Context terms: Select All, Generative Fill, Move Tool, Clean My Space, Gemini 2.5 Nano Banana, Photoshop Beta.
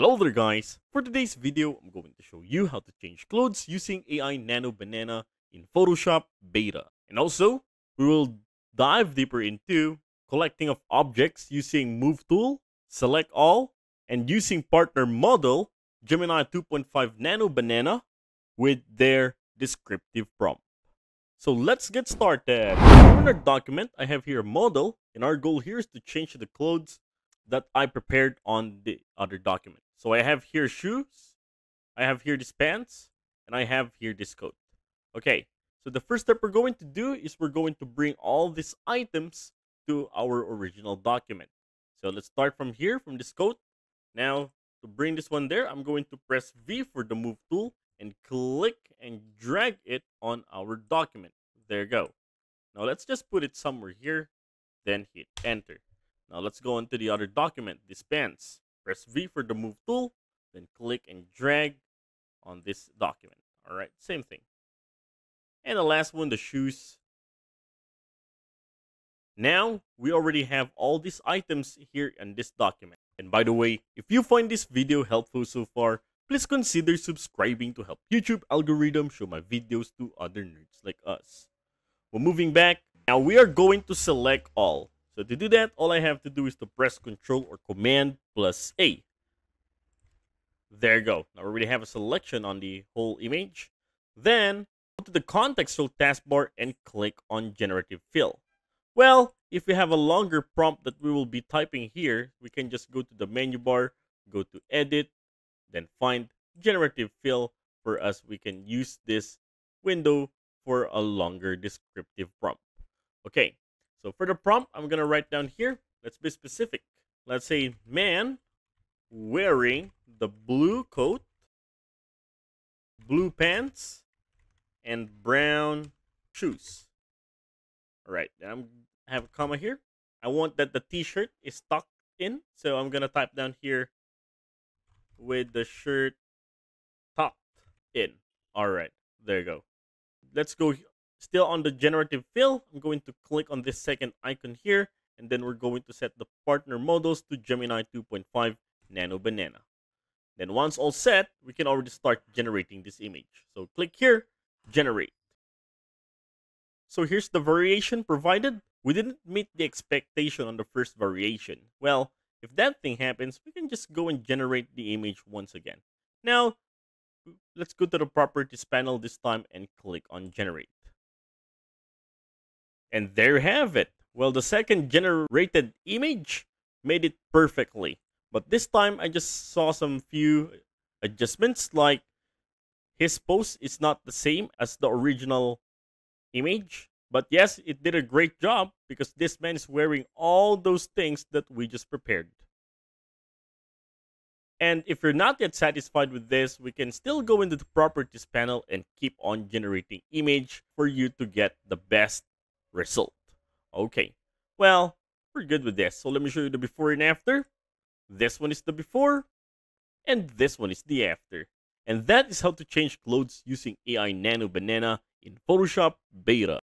Hello there guys, for today's video I'm going to show you how to change clothes using AI Nano Banana in Photoshop Beta. And also, we will dive deeper into collecting of objects using Move Tool, Select All, and using partner model Gemini 2.5 Nano Banana with their descriptive prompt. So let's get started. In our document, I have here a model, and our goal here is to change the clothes that I prepared on the other document. So I have here shoes, I have here these pants, and I have here this coat. Okay, so the first step we're going to do is we're going to bring all these items to our original document. So let's start from here, from this coat. Now, to bring this one there, I'm going to press V for the Move Tool and click and drag it on our document. There you go. Now let's just put it somewhere here, then hit Enter. Now let's go on to the other document, these pants. Press V for the Move Tool, then click and drag on this document. All right, same thing. And the last one, the shoes. Now we already have all these items here in this document. And by the way, if you find this video helpful so far, please consider subscribing to help YouTube algorithm show my videos to other nerds like us. We're moving back. Now we are going to select all. So to do that, all I have to do is to press Ctrl or Command plus A. There you go. Now we already have a selection on the whole image. Then, go to the contextual taskbar and click on Generative Fill. Well, if we have a longer prompt that we will be typing here, we can just go to the menu bar, go to Edit, then find Generative Fill for us. We can use this window for a longer descriptive prompt. Okay. So for the prompt, I'm going to write down here, let's be specific. Let's say man wearing the blue coat, blue pants, and brown shoes. All right, I have a comma here. I want that the t-shirt is tucked in. So I'm going to type down here with the shirt tucked in. All right, there you go. Let's go here. Still on the Generative Fill, I'm going to click on this second icon here, and then we're going to set the partner models to Gemini 2.5 Nano Banana. Then once all set, we can already start generating this image. So click here, Generate. So here's the variation provided. We didn't meet the expectation on the first variation. Well, if that thing happens, we can just go and generate the image once again. Now, let's go to the Properties panel this time and click on Generate. And there you have it. Well, the second generated image made it perfectly. But this time, I just saw some few adjustments, like his pose is not the same as the original image. But yes, it did a great job because this man is wearing all those things that we just prepared. And if you're not yet satisfied with this, we can still go into the Properties panel and keep on generating image for you to get the best result. Okay, well, we're good with this. So let me show you the before and after. This one is the before, and this one is the after. And that is how to change clothes using AI Nano Banana in Photoshop Beta.